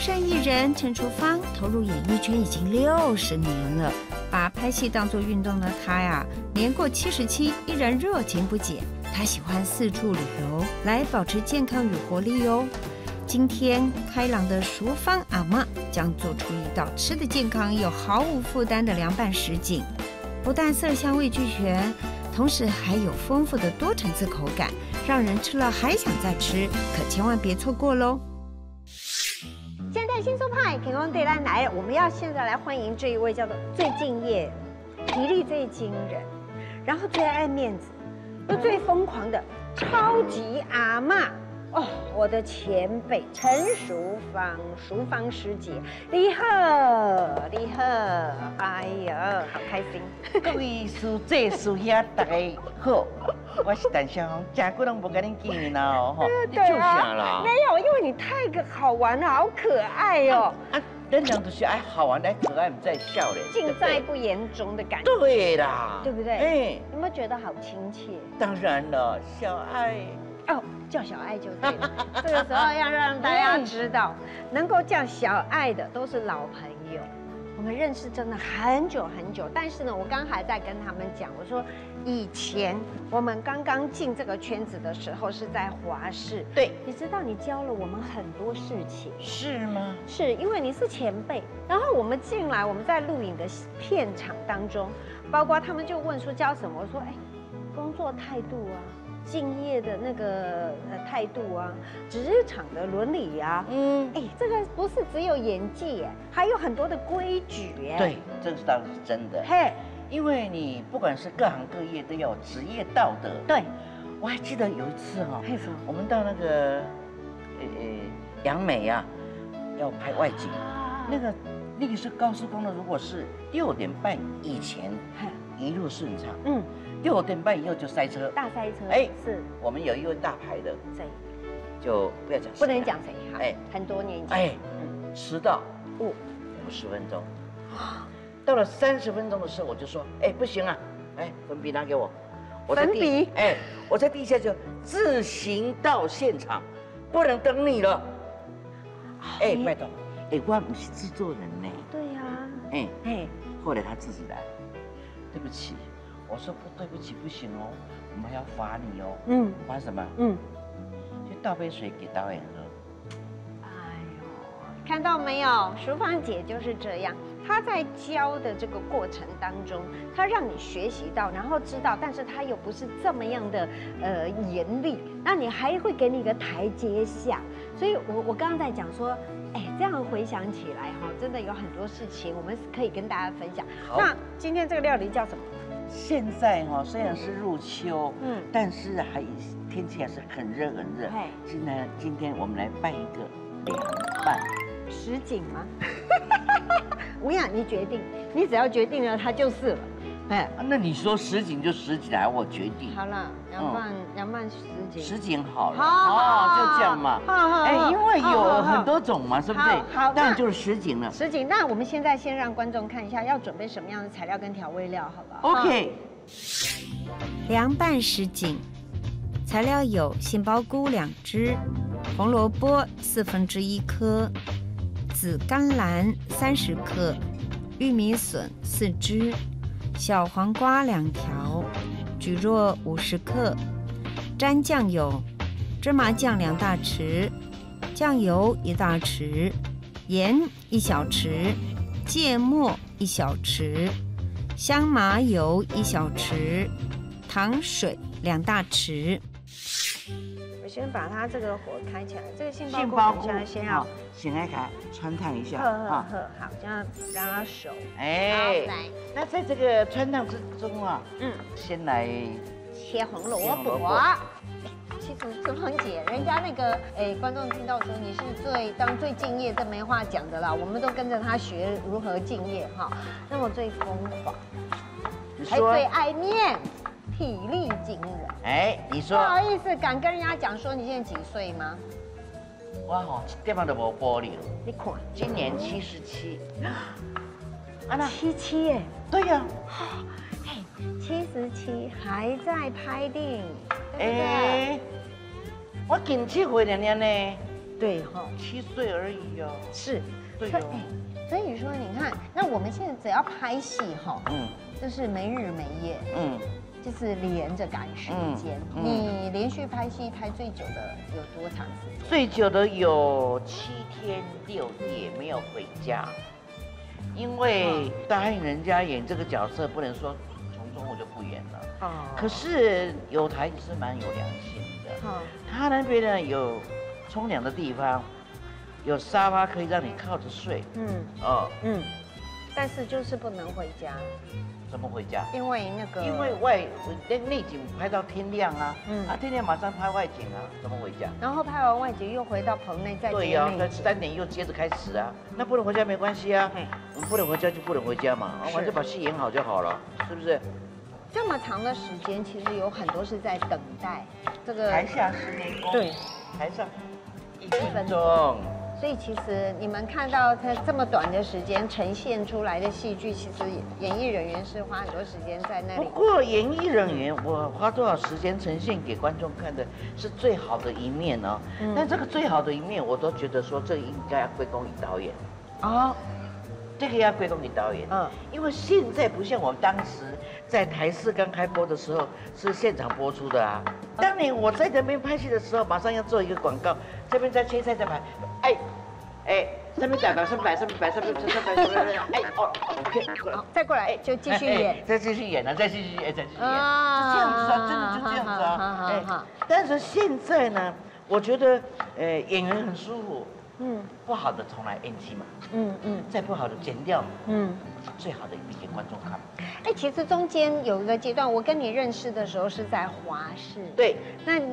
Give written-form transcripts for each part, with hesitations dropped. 山艺人陈楚芳投入演艺圈已经60年了，把拍戏当作运动的她呀，年过77依然热情不减。她喜欢四处旅游来保持健康与活力哟。今天开朗的淑芳阿嬷将做出一道吃的健康又毫无负担的凉拌什锦，不但色香味俱全，同时还有丰富的多层次口感，让人吃了还想再吃，可千万别错过喽！ 现在新手派给光对单来了，我们要现在来欢迎这一位叫做最敬业、体力最惊人，然后最爱面子又最疯狂的超级阿嬷哦，我的前辈陈淑芳，淑芳师姐，你好，你好，哎呀，好开心！各位叔姐叔爷大家好，我是陈淑芳，真久拢无跟恁见面了哦，哈，就想啦，没有，因为你太好玩了，好可爱哦。啊，人讲就是爱好玩，爱可爱，不在笑脸，尽在不言中的感觉。对啦，对不对？哎，有没有觉得好亲切？当然了，小爱。 哦，叫小爱就对了。这个时候要让大家知道，能够叫小爱的都是老朋友。我们认识真的很久很久，但是呢，我刚还在跟他们讲，我说以前我们刚刚进这个圈子的时候是在华视。对，你知道你教了我们很多事情，是吗？是因为你是前辈，然后我们进来，我们在录影的片场当中，包括他们就问说教什么，我说哎，工作态度啊。 敬业的那个态度啊，职场的伦理啊，哎，这个不是只有演技，还有很多的规矩。对，这倒是真的。嘿，因为你不管是各行各业都有职业道德。对，我还记得有一次哈，我们到那个杨梅啊，要拍外景，那个是高速公路，如果是6点半以前，一路顺畅。嗯。 6点半以后就塞车，大塞车。哎，是我们有一位大牌的，谁？就不要讲，不能讲谁。哎，很多年前，哎，迟到50分钟，到了30分钟的时候，我就说，哎，不行啊，哎，粉笔拿给我，粉笔，哎，我在地下就自行到现场，不能等你了。哎，拜托，哎，我不是制作人呢。对呀。哎哎，后来他自己来，对不起。 我说不对不起，不行哦，我们要罚你哦。嗯，罚什么？嗯，就倒杯水给导演喝。哎呦，看到没有，淑芳姐就是这样，她在教的这个过程当中，她让你学习到，然后知道，但是她又不是这么样的严厉，那你还会给你一个台阶下。所以我刚刚在讲说。 哎，这样回想起来哈，真的有很多事情我们可以跟大家分享。那今天这个料理叫什么？现在哈，虽然是入秋，但是还天气还是很热很热。今天我们来拌一个凉拌什锦吗？吴雅，你决定，你只要决定了，它就是了。哎，那你说什锦就什锦来，我决定。好了，凉拌什锦。什锦好了，哦，就这样嘛。哎，因为有很多种嘛，是不是？好，那就是什锦了。什锦，那我们现在先让观众看一下要准备什么样的材料跟调味料，好不好 ？OK。凉拌什锦，材料有杏鲍菇2只，红萝卜1/4颗，紫甘蓝30克，玉米笋4只。 小黄瓜2条，蒟蒻50克，沾酱油，芝麻酱2大匙，酱油1大匙，盐1小匙，芥末1小匙，香麻油1小匙，糖水2大匙。我先把它这个火开起来，这个杏鲍菇先要先来汆烫一下啊，好，这样让它熟。哎。 那在这个汆烫之中啊，先来切红萝卜。其实淑芳姐，人家那个观众听到说你是最敬业，这没话讲的啦。我们都跟着她学如何敬业哈。那么最疯狂，还最爱面，体力惊人。哎，你说不好意思，敢跟人家讲说你现在几岁吗？我吼，这边都无玻璃了。你看，今年77。 77耶，对呀，哎，77还在拍电影，对不对？我近7岁了呢，对哈、哦，7岁而已哦。是，对哦。所以说你看，那我们现在只要拍戏哈、哦，嗯，就是没日没夜，嗯，就是连着赶时间。嗯嗯、你连续拍戏拍最久的有多长时间？最久的有7天6夜没有回家，因为答应人家演这个角色，不能说从中我就不演了。哦。可是有台是蛮有良心的，哦，他那边呢有冲凉的地方，有沙发可以让你靠着睡。嗯，哦，嗯，但是就是不能回家。怎么回家？因为那个，因为内景拍到天亮啊，嗯啊，天亮马上拍外景啊，怎么回家？然后拍完外景又回到棚内再对啊，3点又接着开始啊，那不能回家没关系啊，我们不能回家就不能回家嘛，反正把戏演好就好了，是不是？这么长的时间，其实有很多是在等待这个台下10年功，对，台上。1分钟，所以其实你们看到在这么短的时间呈现出来的戏剧，其实演艺人员是花很多时间在那里。不过演艺人员，我花多少时间呈现给观众看的是最好的一面呢、哦？那、嗯、这个最好的一面，我都觉得说这应该要归功于导演。哦，这个要归功于导演。嗯，因为现在不像我们当时在台视刚开播的时候是现场播出的啊。当年我在那边拍戏的时候，马上要做一个广告，这边在切菜在买，哎，哎，上面打到上面摆，哎哦 ，OK， 过来，再过来，哎，就继续演，再继续演啊，再继续演，再继续演，这样子啊，真的就这样子啊，哎，但是现在呢，我觉得，演员很舒服，嗯，不好的重来演戏嘛，嗯嗯，再不好的剪掉，嗯，最好的一定给观众看。哎，其实中间有一个阶段，我跟你认识的时候是在华视，对，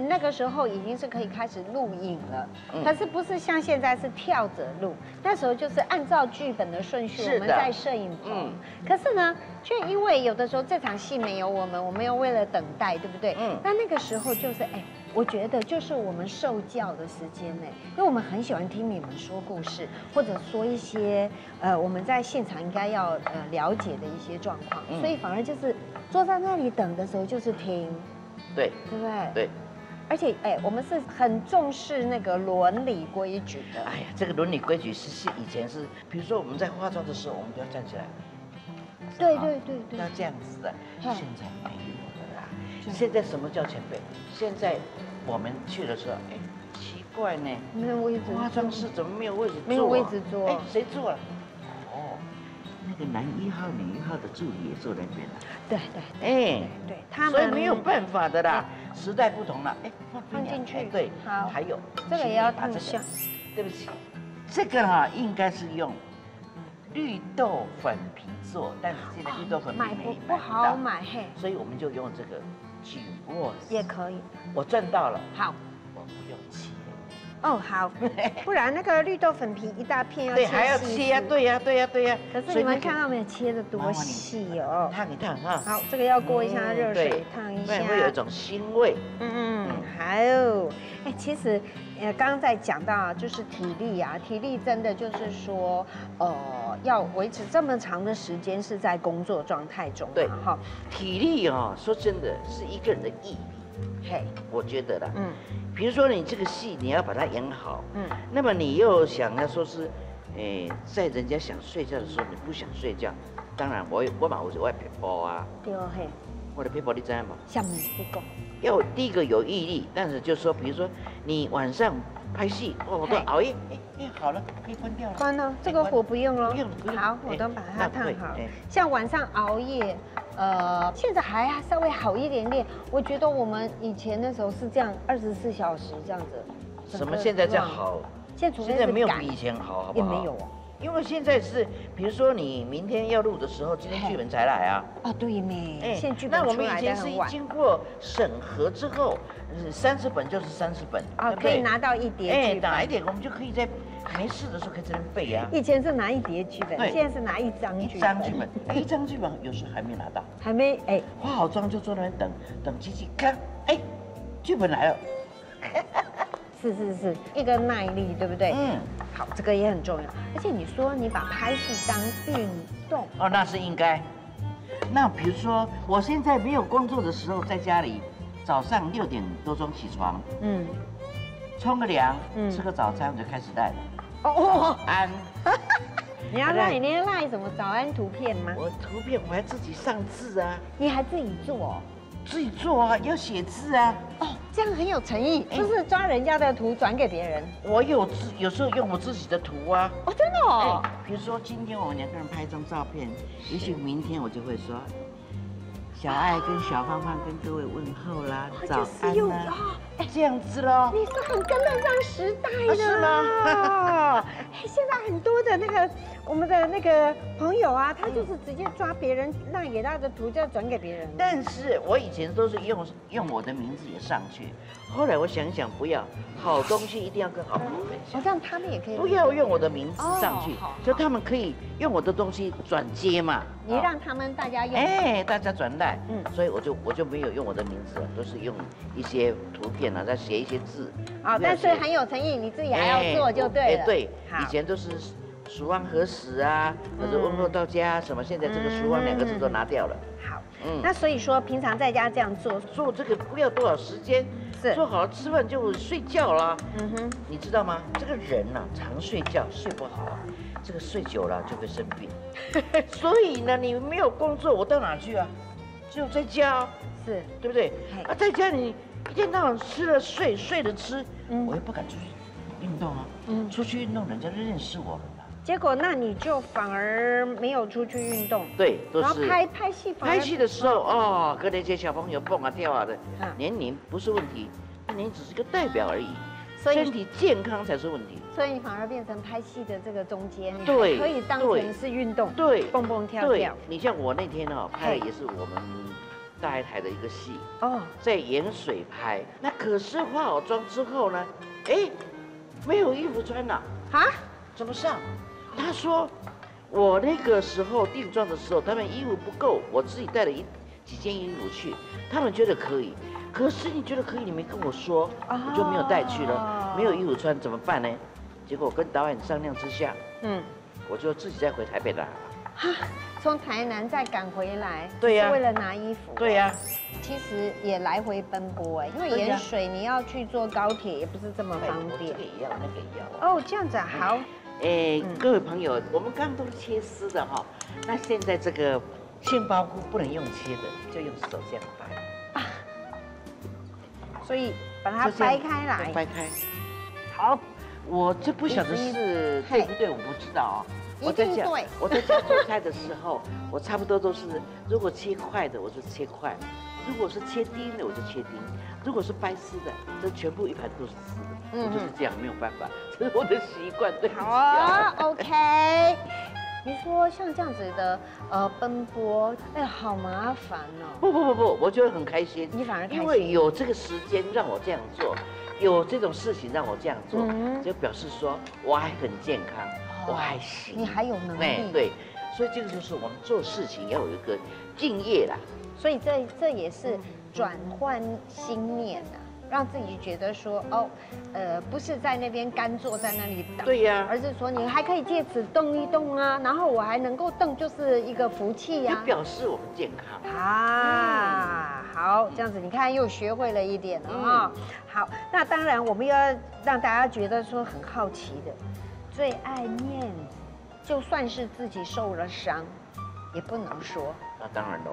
那个时候已经是可以开始录影了，嗯、但是不是像现在是跳着录？那时候就是按照剧本的顺序，我们在摄影棚。嗯、可是呢，却因为有的时候这场戏没有我们又为了等待，对不对？嗯。那个时候就是哎，我觉得就是我们受教的时间呢，因为我们很喜欢听你们说故事，或者说一些我们在现场应该要了解的一些状况。嗯，所以反而就是坐在那里等的时候，就是听，对，对不对？对，而且哎，我们是很重视那个伦理规矩的。哎呀，这个伦理规矩是以前是，比如说我们在化妆的时候，我们都要站起来，对对对对，要这样子的。现在没有了啦。现在什么叫前辈？现在我们去的时候，哎，奇怪呢，没有位置，化妆师怎么没有位置坐？没有位置坐，哎，谁坐了？哦。那个男1号、女1号的助理也坐在那边了，对对，哎，对，他们所以没有办法的啦，时代不同了，哎，放进去，对，好，还有这个也要烫一下，对不起，这个哈应该是用绿豆粉皮做，但是现在绿豆粉皮不好买，嘿，所以我们就用这个菌沃也可以，我赚到了，好，我不用钱。哦，好，不然那个绿豆粉皮一大片要切，对，还要切呀，对呀，对呀，对呀。可是你们看到没有，切的多细哦。烫一烫哈。好，这个要过一下热水，烫一下，会有一种腥味。嗯嗯，还有，哎，其实，刚刚在讲到啊，就是体力啊，体力真的就是说，要维持这么长的时间是在工作状态中，对哈。体力啊，说真的是一个人的毅力，嘿，我觉得啦，嗯。比如说你这个戏你要把它演好，嗯，那么你又想要说是，哎，在人家想睡觉的时候你不想睡觉，当然我嘛我皮包啊，对哦嘿，我的皮包你知道吗？下面一个要第一个有毅力，但是就是说比如说你晚上拍戏，我都熬夜，哎好了可以关掉了，关了这个火不用了，不用，好我都把它烫好，像晚上熬夜。现在还稍微好一点点。我觉得我们以前那时候是这样，24小时这样子。什么现在这样好？现在没有比以前好，好不好？也没有哦。因为现在是，比如说你明天要录的时候，今天剧本才来啊。啊，对没？哎，那我们以前是经过审核之后，30本就是30本，啊，可以拿到一叠剧本。哎，拿一叠，我们就可以在没事的时候可以在那背啊。以前是拿一叠剧本，现在是拿一张剧本。哎，一张剧本有时还没拿到，还没哎，化好妆就坐那边等机器，看哎，剧本来了。是，一个耐力，对不对？嗯，好，这个也很重要。而且你说你把拍戏当运动，哦，那是应该。那比如说我现在没有工作的时候，在家里，早上6点多钟起床，嗯，冲个凉，吃个早餐我就开始赖了。哦，安。你要赖，你要赖什么早安图片吗？我图片我还自己上字啊。你还自己做？自己做啊，要写字啊。哦，这样很有诚意，就是抓人家的图转给别人。我有时候用我自己的图啊。哦，真的哦。比如说今天我们两个人拍一张照片，也许明天我就会说。 小爱跟小芳芳跟各位问候啦，早安啦，这样子咯。你是很跟得上时代的，是吗？现在很多的那个我们的那个朋友啊，他就是直接抓别人赖给他的图，就要转给别人。但是我以前都是用我的名字也上去，后来我想想不要，好东西一定要跟好朋友分享。让他们也可以不要用我的名字上去，就他们可以用我的东西转接嘛。你让他们大家用，哎，大家转赖。 所以我就没有用我的名字，都是用一些图片啊，再写一些字啊。但是很有诚意，你自己还要做就对了。对，以前都是蜀望何时啊，或者问候到家什么，现在这个蜀望两个字都拿掉了。好，那所以说平常在家这样做这个不要多少时间，做好了吃饭就睡觉了。嗯哼，你知道吗？这个人呐，常睡觉睡不好啊，这个睡久了就会生病。所以呢，你没有工作，我到哪去啊？ 只有在家、哦，是对不对？啊，在家你一天到晚吃了睡，睡了吃，我又不敢出去运动啊。出去运动人家就认识我了。结果那你就反而没有出去运动。对，都是。然后拍戏，拍戏的时候哦，跟那些小朋友蹦啊跳啊的，年龄不是问题，年龄只是个代表而已。 身体健康才是问题，所以你反而变成拍戏的这个中间，对，可以当成是运动，对，蹦蹦跳跳。你像我那天哦，拍的也是我们大爱台的一个戏哦，在盐水拍。那可是化好妆之后呢，哎，没有衣服穿了啊？怎么上？他说我那个时候定妆的时候，他们衣服不够，我自己带了几件衣服去，他们觉得可以。 可是你觉得可以，你没跟我说，我就没有带去了，没有衣服穿怎么办呢？结果我跟导演商量之下，我就自己再回台北拿。哈，从台南再赶回来，对呀，为了拿衣服。对呀，其实也来回奔波哎，因为盐水你要去坐高铁也不是这么方便。这个也要，那个也要。哦，这样子好。哎，各位朋友，我们刚刚都是切丝的哈，那现在这个杏鲍菇不能用切的，就用手这样掰。 所以把它掰开来，掰开。好，我这不晓得是对不对，我不知道啊。一定对。我在家做菜的时候，我差不多都是，如果切块的我就切块，如果是切丁的我就切丁，如果是掰丝的，这全部一盘都是丝的，我就是这样，没有办法，这是我的习惯。对。好 ，OK。你说像这样子的奔波，哎，好麻烦哦！不，我觉得很开心。你反而开心，因为有这个时间让我这样做，有这种事情让我这样做，就表示说我还很健康，我还行，你还有能力。对，所以这个就是我们做事情要有一个敬业啦。所以这也是转换心念啊。 让自己觉得说哦，不是在那边干坐在那里等，对呀，而是说你还可以借此动一动啊，然后我还能够动，就是一个福气呀，表示我们健康啊。好，这样子你看又学会了一点啊。好，那当然我们要让大家觉得说很好奇的，最爱面子，就算是自己受了伤，也不能说。那当然喽。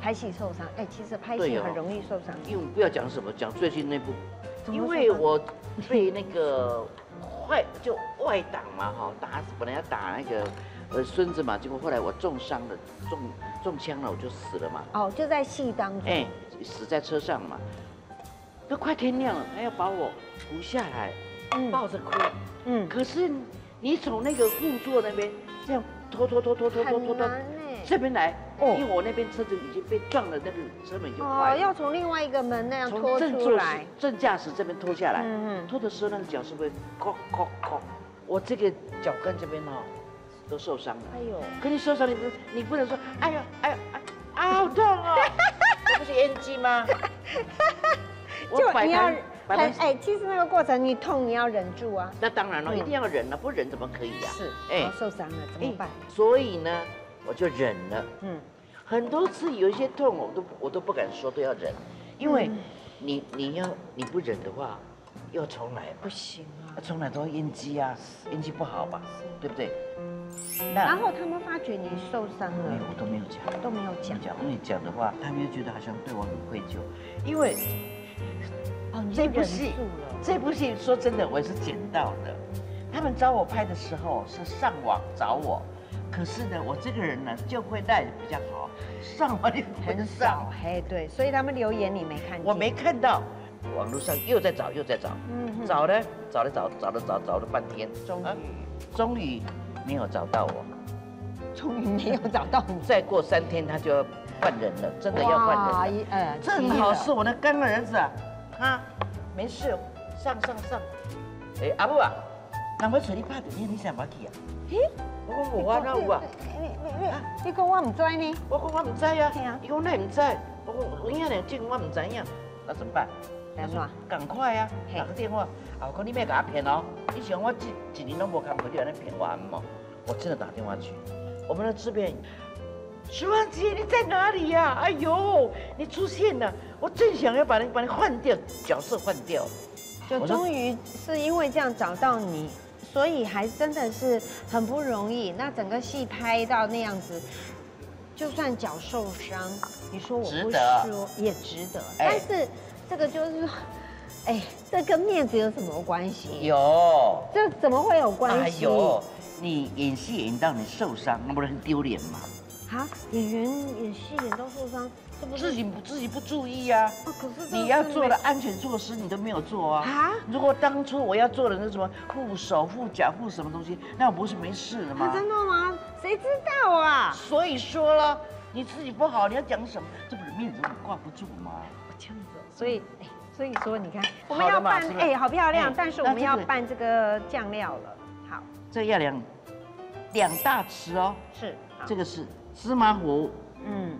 拍戏受伤，哎，其实拍戏很容易受伤。因为不要讲什么，讲最近那部，因为我被那个外挡嘛，哈，本来要打那个孙子嘛，结果后来我重伤了，中枪了，我就死了嘛。哦，就在戏当中，哎，死在车上嘛，都快天亮了，他要把我扶下来，抱着哭，可是你从那个副座那边这样拖。 这边来，因为我那边车子已经被撞了，那个车门已经坏了。要从另外一个门那样拖出来，正驾驶这边拖下来。拖的时候那个脚是会扣，我这个脚跟这边哦，都受伤了。哎呦，可你受伤你不能说，哎呦哎呦哎，好痛哦！这不是 NG 吗？就你要哎，其实那个过程你痛你要忍住啊。那当然了，一定要忍了，不忍怎么可以呀？是，哎，受伤了怎么办？所以呢？ 我就忍了，很多次有一些痛，我都不敢说，都要忍，因为你不忍的话，又重来不行啊，重来都运气啊，运气不好吧，对不对？然后他们发觉你受伤了，没有，我都没有讲，都没有讲。你讲的话，他们又觉得好像对我很愧疚，因为这部戏，说真的我也是捡到的。他们找我拍的时候是上网找我。 可是呢，我这个人呢，就会带比较好，上网也很少，嘿，对，所以他们留言你没看，我没看到，网络上又在找，嗯，找了半天，终于没有找到我，终于没有找到你，再过3天他就要换人了，真的要换人了，正好是我那干儿子啊，他没事，上，哎，阿母啊，俺们水里拍的，你想不去啊？嘿。 我哪有啊？你讲我唔知呢？我讲我唔知啊。伊讲你唔知，我讲有影两种我唔知影，那怎么办？他说赶快啊，打个电话。啊，我讲你别给他骗哦，你想我几年都无看过你安尼骗我嘛？我真的打电话去，我们的制片，徐芳姐你在哪里呀？哎呦，你出现了，我正想要把你换掉，角色换掉，就终于是因为这样找到你。 所以还真的是很不容易。那整个戏拍到那样子，就算脚受伤，你说我不说也值得。但是这个就是，哎，这跟面子有什么关系？有，这怎么会有关系？有，你演戏演到你受伤，那不是很丢脸吗？啊，演员演戏演到受伤，这不是自己不注意啊？可是你要做的安全措施你都没有做啊！啊！如果当初我要做的那什么护手、护脚、护什么东西，那我不是没事了吗？真的吗？谁知道啊？所以说了，你自己不好，你要讲什么？这不是面子挂不住吗？这样子，所以说你看，我们要办哎，好漂亮，但是我们要拌这个酱料了。好，这要两大匙哦。是，这个是。 芝麻糊，嗯，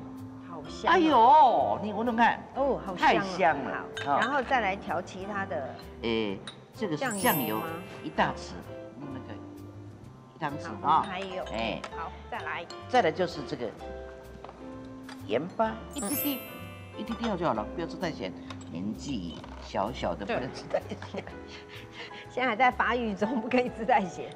好香！哎呦，你闻闻看，哦，好香，太香了。然后再来调其他的，诶，这个是酱油，1大匙，那个1汤匙啊，还有，哎，好，再来就是这个盐巴，一滴就好了，不要吃太咸。年纪小小的不能吃太咸，现在还在发育中，不可以吃太咸。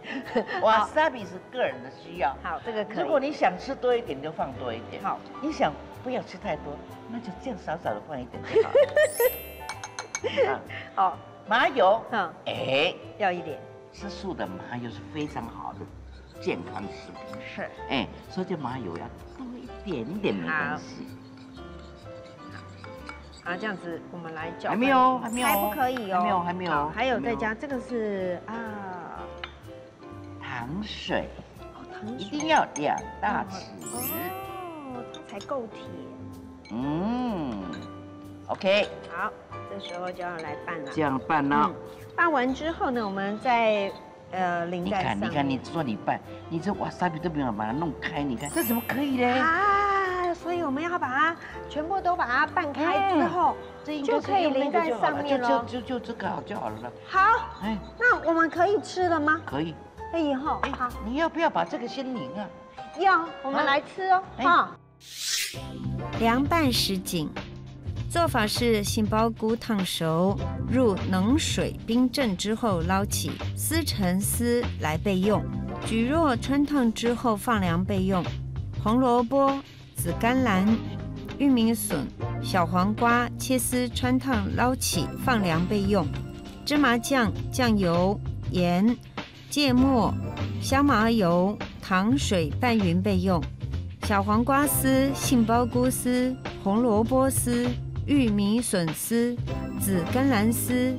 哇，沙比是个人的需要。好，这个可以。如果你想吃多一点，就放多一点。好，你想不要吃太多，那就这样少的放一点就好了。好，麻油，哎，要一点。吃素的麻油是非常好的健康食品。是，哎，所以这麻油要多一点点没关系。 啊，这样子我们来搅拌。还没有，还不可以哦。还没有。还有再加这个是啊，糖水，一定要2大匙。哦，它才够甜。嗯 ，OK。好，这时候就要来拌了。这样拌呢，拌完之后呢，我们再淋在上面。你看，你说你拌，你这wasabi都没有把它弄开，你看这怎么可以嘞？啊。 所以我们要把它全部都把它拌开之后，就可以淋在上面了。就这个好就好了。好，哎，那我们可以吃了吗？可以。哎，以后好，你要不要把这个先淋啊？要，我们来吃哦。好。凉拌什锦，做法是杏鲍菇烫熟，入冷水冰镇之后捞起，撕成丝来备用。蒟蒻穿烫之后放凉备用。红萝卜。 紫甘蓝、玉米笋、小黄瓜切丝穿烫捞起放凉备用。芝麻酱、酱油、盐、芥末、香麻油、糖水拌匀备用。小黄瓜丝、杏鲍菇丝、红萝卜丝、玉米笋丝、紫甘蓝丝、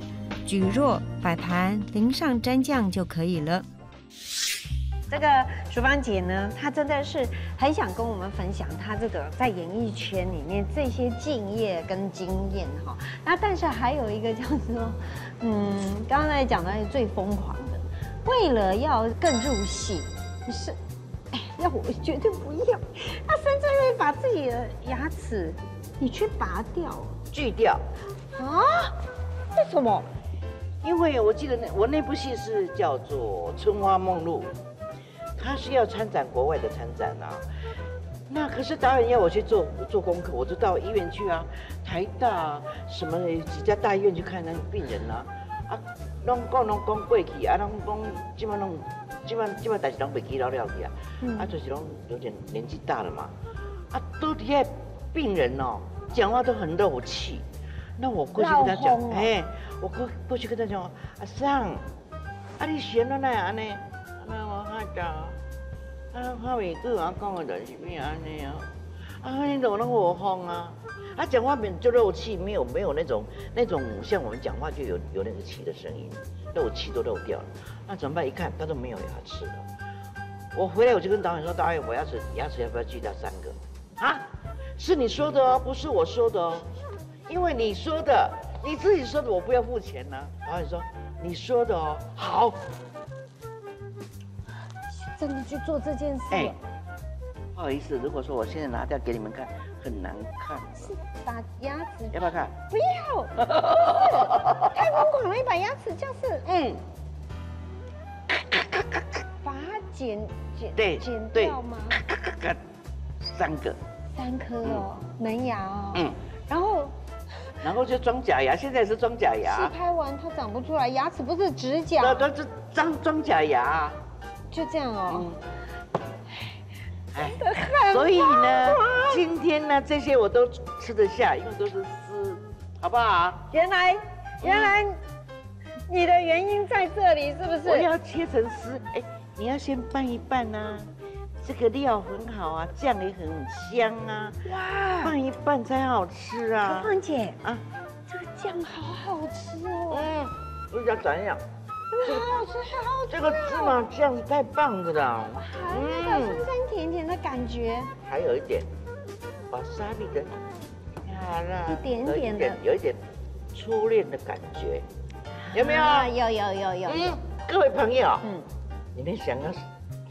蒟蒻摆盘，淋上蘸酱就可以了。 这个淑芳姐呢，她真的是很想跟我们分享她这个在演艺圈里面这些敬业跟经验哈。那但是还有一个叫做，刚才讲到最疯狂的，为了要更入戏，不是，哎，要我绝对不要，她甚至会把自己的牙齿，你去拔掉、锯掉，啊？为什么？因为我记得我那部戏是叫做《春花梦露》。 他是要参展国外的参展啊，那可是导演要我去做功课，我就到医院去啊，台大什么几家大医院去看那个病人啊。啊，拢讲过去，啊，拢讲即摆代志拢袂记了去啊，啊，就是拢有点年纪大了嘛，啊，都底下病人哦，讲话都很漏气，那我过去跟他讲，哎、哦欸，我过去跟他讲，阿桑，啊，你闲了那安尼，那我哈讲，啊，我每句话讲的就是咩安尼啊，啊，你弄那我慌啊。 他讲话没就漏气，没有那种像我们讲话就有那个气的声音，漏气都漏掉了。那怎么办？一看他都没有牙齿了。我回来我就跟导演说：“导演，我牙齿要不要锯掉3个？”啊，是你说的哦，不是我说的哦，因为你说的，你自己说的，我不要付钱呢、啊。导演说：“你说的哦，好。”真的去做这件事。哎，不好意思，如果说我现在拿掉给你们看。 很难看，是把牙齿要不要看？不要，太疯狂了！一把牙齿就是嗯，把它剪掉吗？3个，3颗哦，门牙哦，嗯，然后就装假牙，现在是装假牙。是拍完它长不出来，牙齿不是指甲，那这装假牙，就这样哦。 所以呢，今天呢，这些我都吃得下，因为都是丝，好不好？原来你的原因在这里，是不是？我要切成丝，哎，你要先拌一拌啊，这个料很好啊，酱也很香啊，哇，拌一拌才好吃啊。芳姐啊，这个酱好好吃哦。嗯，我讲怎样？ 好好吃，好好吃！这个芝麻酱太棒了啦！哇，那个酸酸甜甜的感觉，还有一点把沙律的，好了，一点的，有一点初恋的感觉，有没有？有。嗯，各位朋友，嗯，你们想要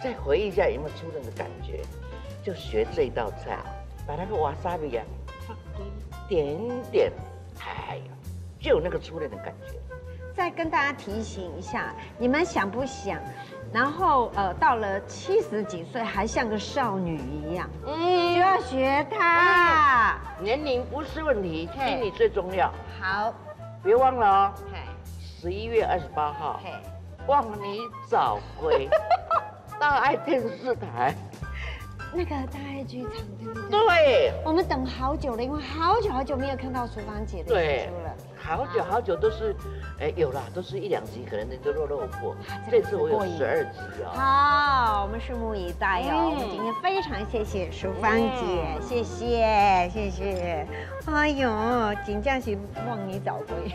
再回忆一下有没有初恋的感觉，就学这一道菜，把那个瓦沙律呀放一点点，哎呀，就有那个初恋的感觉。 再跟大家提醒一下，你们想不想？然后到了70几岁还像个少女一样，嗯，就要学她。年龄不是问题，心理最重要。好，别忘了哦，11月28号，望你早归，大爱电视台。 那个大爱剧场，对不对？对，我们等好久了，因为好久没有看到淑芳姐的演出了。好久都是，哎，有啦，都是1、2集，可能就落魄。这次我有12集哦。好，我们拭目以待哦。我们今天非常谢谢淑芳姐，谢谢。哎呦，真正是望你早归。